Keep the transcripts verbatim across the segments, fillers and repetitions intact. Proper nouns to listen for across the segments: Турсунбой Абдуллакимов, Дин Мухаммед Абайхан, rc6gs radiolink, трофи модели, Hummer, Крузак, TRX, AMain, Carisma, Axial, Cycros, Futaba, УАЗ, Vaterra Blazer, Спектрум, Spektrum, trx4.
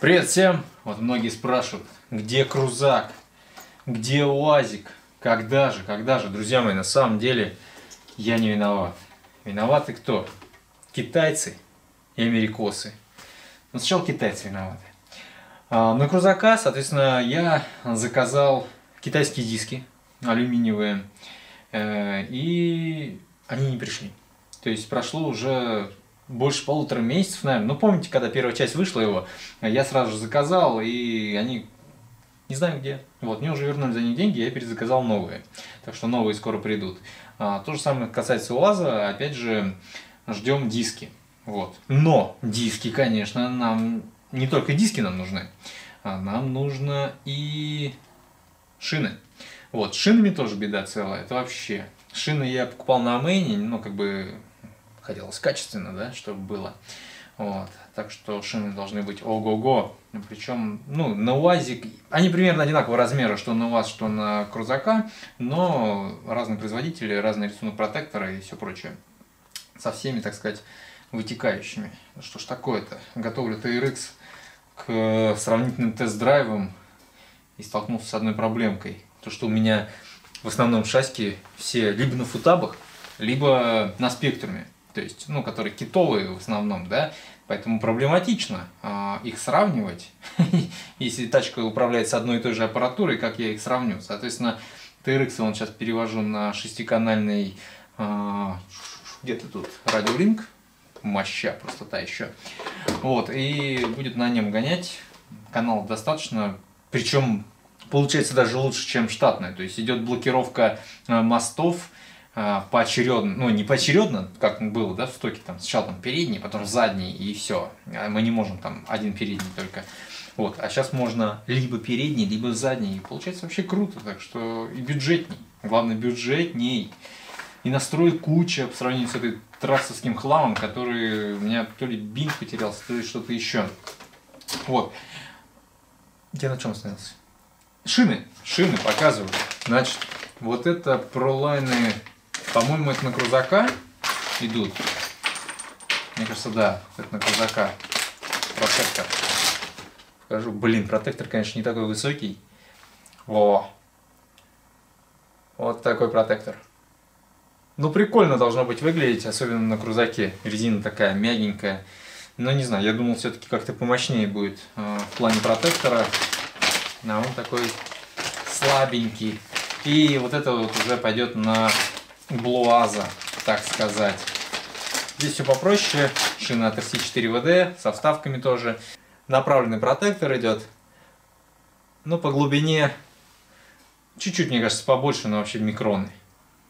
Привет всем! Вот многие спрашивают, где крузак, где уазик, когда же, когда же, друзья мои, на самом деле я не виноват. Виноваты кто? Китайцы и америкосы. Но сначала китайцы виноваты. На крузака, соответственно, я заказал китайские диски, алюминиевые, и они не пришли. То есть прошло уже... больше полутора месяцев, наверное. Ну, помните, когда первая часть вышла его, я сразу же заказал, и они не знаю где. Вот, мне уже вернули за них деньги, я перезаказал новые. Так что новые скоро придут. А, то же самое касается УАЗа, опять же, ждем диски. Вот. Но диски, конечно, нам... не только диски нам нужны, а нам нужно и шины. Вот, с шинами тоже беда целая, это вообще. Шины я покупал на AMain, ну, как бы... хотелось качественно, да, чтобы было. Вот. Так что шины должны быть ого-го. Причем, ну, на УАЗик... они примерно одинакового размера, что на УАЗ, что на крузака. Но разные производители, разный рисунок протектора и все прочее. Со всеми, так сказать, вытекающими. Что ж такое-то? Готовлю тэ эр икс к сравнительным тест-драйвам и столкнулся с одной проблемкой. То, что у меня в основном шасси все либо на футабах, либо на спектруме. То есть, ну, которые китовые в основном, да, поэтому проблематично э, их сравнивать, если тачка управляется одной и той же аппаратурой, как я их сравню. Соответственно, тэ эр икс он сейчас перевожу на шестиканальный, э, где-то тут, Radiolink, моща просто та еще, вот, и будет на нем гонять, каналов достаточно, причем получается даже лучше, чем штатная, то есть идет блокировка э, мостов, поочередно, ну не поочередно, как было, да, в стоке, там, сначала там передний, потом задний и все. Мы не можем там один передний только. Вот, а сейчас можно либо передний, либо задний. И получается вообще круто, так что и бюджетней. Главное, бюджетней. И настроек куча по сравнению с этой трассовским хламом, который у меня то ли бинт потерялся, то ли что-то еще. Вот. Я на чем остановился? Шины. Шины показываю. Значит, вот это пролайны... по-моему, это на крузака идут. Мне кажется, да, это на крузака. Протектор. Скажу, блин, протектор, конечно, не такой высокий. Во! Вот такой протектор. Ну, прикольно должно быть выглядеть, особенно на крузаке. Резина такая мягенькая. Но не знаю, я думал, все-таки как-то помощнее будет э, в плане протектора. А он такой слабенький. И вот это вот уже пойдет на... блуаза, так сказать. Здесь все попроще. Шина от эр си четыре вэ дэ со вставками тоже. Направленный протектор идет. Но по глубине чуть-чуть, мне кажется, побольше, но вообще микроны.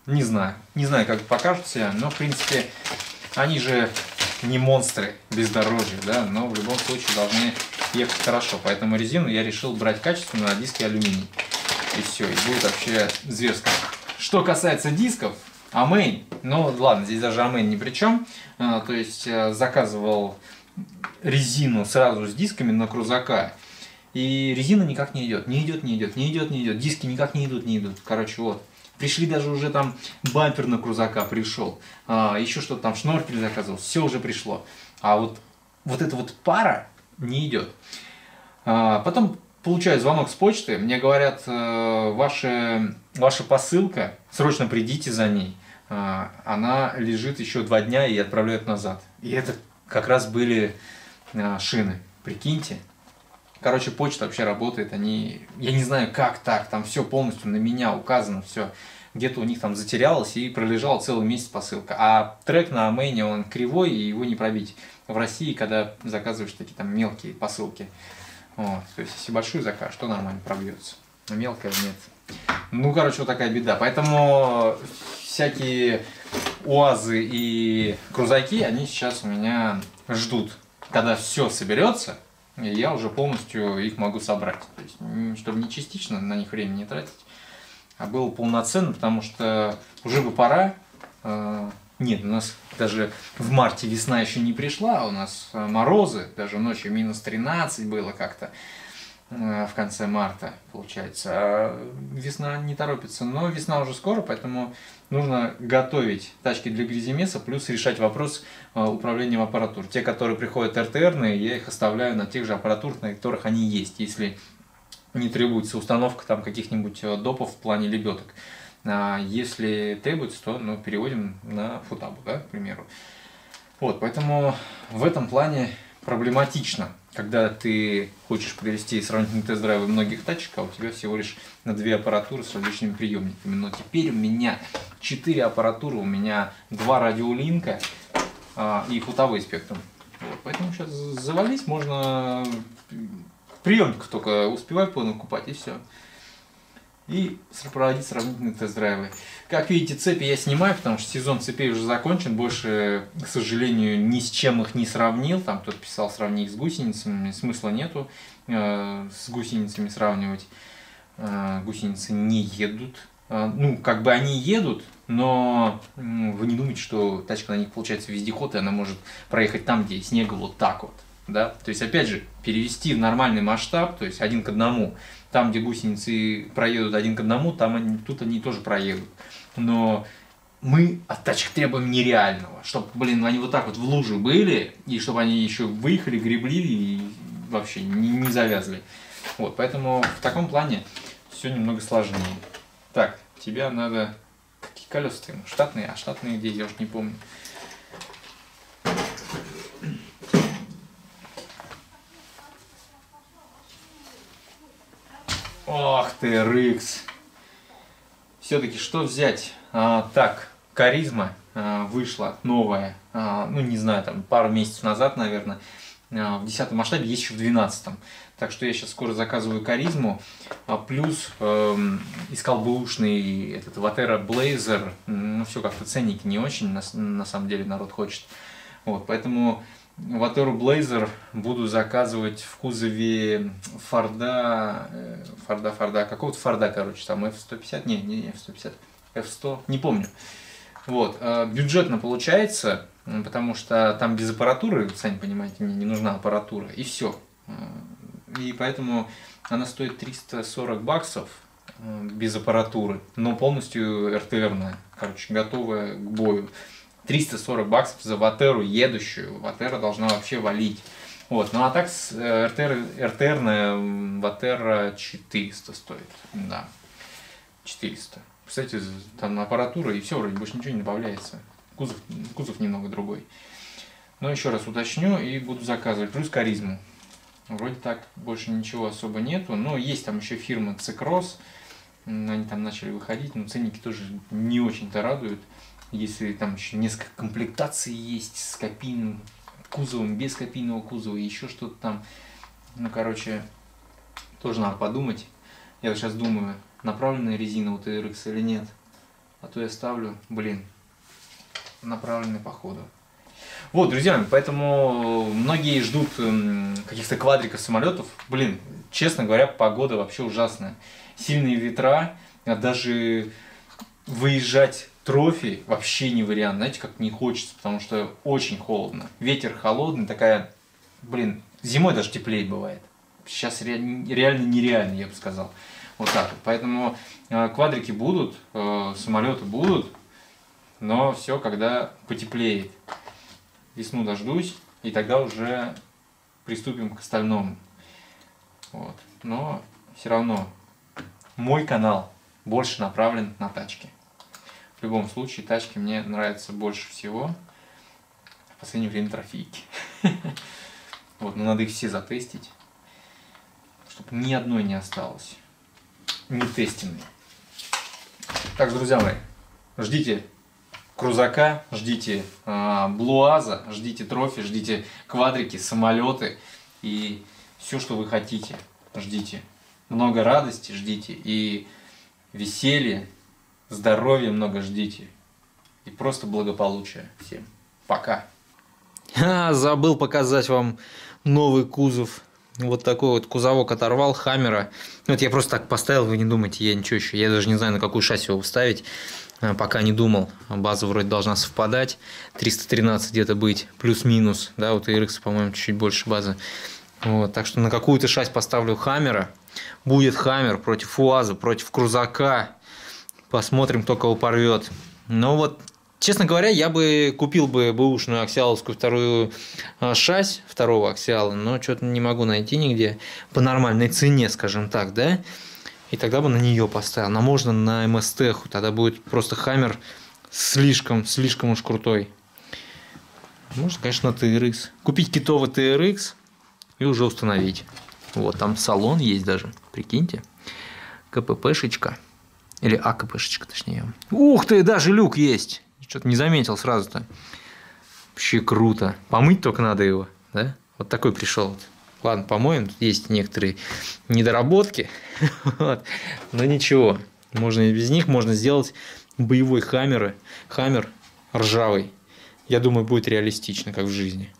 Не знаю. Не знаю, как покажут себя, но в принципе они же не монстры бездорожья, да, но в любом случае должны ехать хорошо. Поэтому резину я решил брать качественную, а диски алюминий. И все, и будет вообще зверско. Что касается дисков, AMain, ну ладно, здесь даже AMain ни при чем. А, то есть заказывал резину сразу с дисками на крузака. И резина никак не идет, не идет, не идет, не идет, не идет. Диски никак не идут, не идут. Короче, вот. Пришли даже уже там бампер на крузака пришел. А, еще что-то там, шноркель заказывал. Все уже пришло. А вот, вот эта вот пара не идет. А, потом... получаю звонок с почты, мне говорят, ваша, ваша посылка, срочно придите за ней, она лежит еще два дня и отправляют назад. И это как раз были шины, прикиньте. Короче, почта вообще работает, они, я не знаю как так, там все полностью на меня указано, все. Где-то у них там затерялось и пролежала целый месяц посылка. А трек на AMain, он кривой и его не пробить. В России, когда заказываешь такие там мелкие посылки. Вот, то есть, если большую закажешь, то нормально пробьется. Но мелкая нет. Ну, короче, вот такая беда. Поэтому всякие УАЗы и крузаки, они сейчас у меня ждут. Когда все соберется, я уже полностью их могу собрать. То есть, чтобы не частично на них время не тратить, а было полноценно, потому что уже бы пора. Нет, у нас даже в марте весна еще не пришла, у нас морозы, даже ночью минус тринадцать было как-то. в конце марта, получается. А весна не торопится, но весна уже скоро, поэтому нужно готовить тачки для гряземеса, плюс решать вопрос управления аппаратур. Те, которые приходят РТРные, я их оставляю на тех же аппаратурах, на которых они есть, если не требуется установка там каких-нибудь допов в плане лебедок. А если требуется, то ну, переводим на Футабу, да, к примеру. Вот, поэтому в этом плане проблематично, когда ты хочешь провести сравнительный тест-драйв многих тачек, а у тебя всего лишь на две аппаратуры с различными приемниками. Но теперь у меня четыре аппаратуры, у меня два радиолинка а, и футовый спектрум. Вот, поэтому сейчас завались, можно приемников только успевай понакупать и все. И проводить сравнительные тест-драйвы. Как видите, цепи я снимаю, потому что сезон цепей уже закончен. Больше, к сожалению, ни с чем их не сравнил. Там кто-то писал сравнить с гусеницами. Смысла нету э, с гусеницами сравнивать. Э, гусеницы не едут. Э, ну, как бы они едут, но э, вы не думайте, что тачка на них получается вездеход, и она может проехать там, где снега, вот так вот. Да? То есть, опять же, перевести в нормальный масштаб, то есть один к одному. Там, где гусеницы проедут один к одному, там они, тут они тоже проедут. Но мы от тачек требуем нереального. Чтобы, блин, они вот так вот в лужу были, и чтобы они еще выехали, гребли и вообще не, не завязли. Вот, поэтому в таком плане все немного сложнее. Так, тебя надо... Какие колеса ты? Штатные? А штатные где? Я уж не помню. Ох ты, Рикс. Все-таки что взять? А, так, Carisma а, вышла новая, а, ну не знаю, там пару месяцев назад, наверное, а, в десятом масштабе, есть еще в двенадцатом. Так что я сейчас скоро заказываю Carisma, а, плюс э, искал бэушный этот Vaterra Blazer, ну все как-то ценники не очень, на, на самом деле народ хочет. Вот, поэтому... Vaterra Blazer буду заказывать в кузове Форда, Форда, Форда, какого-то Форда, короче, там эф сто пятьдесят, не, не, не эф сто пятьдесят, эф сто, не помню. Вот, бюджетно получается, потому что там без аппаратуры, сами понимаете, мне не нужна аппаратура, и все. И поэтому она стоит триста сорок баксов без аппаратуры, но полностью РТРная, короче, готовая к бою. триста сорок баксов за Ватеру едущую. Ватера должна вообще валить. Вот. Ну а так РТРная Ватера четыреста стоит. Да. четыреста. Кстати, там аппаратура и все, вроде больше ничего не добавляется. Кузов, кузов немного другой. Но еще раз уточню и буду заказывать. Плюс Carisma. Вроде так больше ничего особо нету. Но есть там еще фирма Cycros. Они там начали выходить, но ценники тоже не очень-то радуют. Если там еще несколько комплектаций есть с копийным кузовом, без копийного кузова, еще что-то там. Ну, короче, тоже надо подумать. Я сейчас думаю, направленная резина у ти эр икс или нет. А то я ставлю, блин, направленный походу. Вот, друзья, поэтому многие ждут каких-то квадриков самолетов. Блин, честно говоря, погода вообще ужасная. Сильные ветра, даже выезжать... Трофи вообще не вариант, знаете, как не хочется, потому что очень холодно. Ветер холодный, такая, блин, зимой даже теплее бывает. Сейчас реально нереально, я бы сказал. Вот так вот. Поэтому э, квадрики будут, э, самолеты будут, но все, когда потеплеет. Весну дождусь, и тогда уже приступим к остальному. Вот. Но все равно мой канал больше направлен на тачки. В любом случае, тачки мне нравятся больше всего. В последнее время трофейки. Вот, но надо их все затестить, чтобы ни одной не осталось. Не тестенной. Так, друзья мои, ждите крузака, ждите э, блуаза, ждите трофи, ждите квадрики, самолеты и все, что вы хотите. Ждите. Много радости ждите и веселья. Здоровья много ждите. И просто благополучия всем. Пока. А, забыл показать вам новый кузов. Вот такой вот кузовок оторвал, Хаммера. Вот я просто так поставил, вы не думайте, я ничего еще. Я даже не знаю, на какую шасси его вставить. Пока не думал. База вроде должна совпадать. триста тринадцать где-то быть, плюс-минус. Да, у ти эр икс, по-моему, чуть-чуть больше базы. Вот, так что на какую-то шась поставлю Хаммера. Будет Хаммер против УАЗа, против Крузака. Посмотрим, кто кого порвет. Но вот, честно говоря, я бы купил бы бэушную аксиаловскую вторую шась второго аксиала, но что-то не могу найти нигде по нормальной цене, скажем так, да? И тогда бы на нее поставил. Но можно на МСТ-ху, тогда будет просто Хаммер слишком, слишком уж крутой. Можно, конечно, на Т Р Икс. Купить китово Т Р Икс и уже установить. Вот, там салон есть даже, прикиньте. КППшечка. Или АКПшечка, точнее. Ух ты, даже люк есть! Что-то не заметил сразу-то. Вообще круто. Помыть только надо его, да? Вот такой пришел. Ладно, помоем. Тут есть некоторые недоработки. Но ничего. Можно и без них. Можно сделать боевой хаммер. Хаммер ржавый. Я думаю, будет реалистично, как в жизни.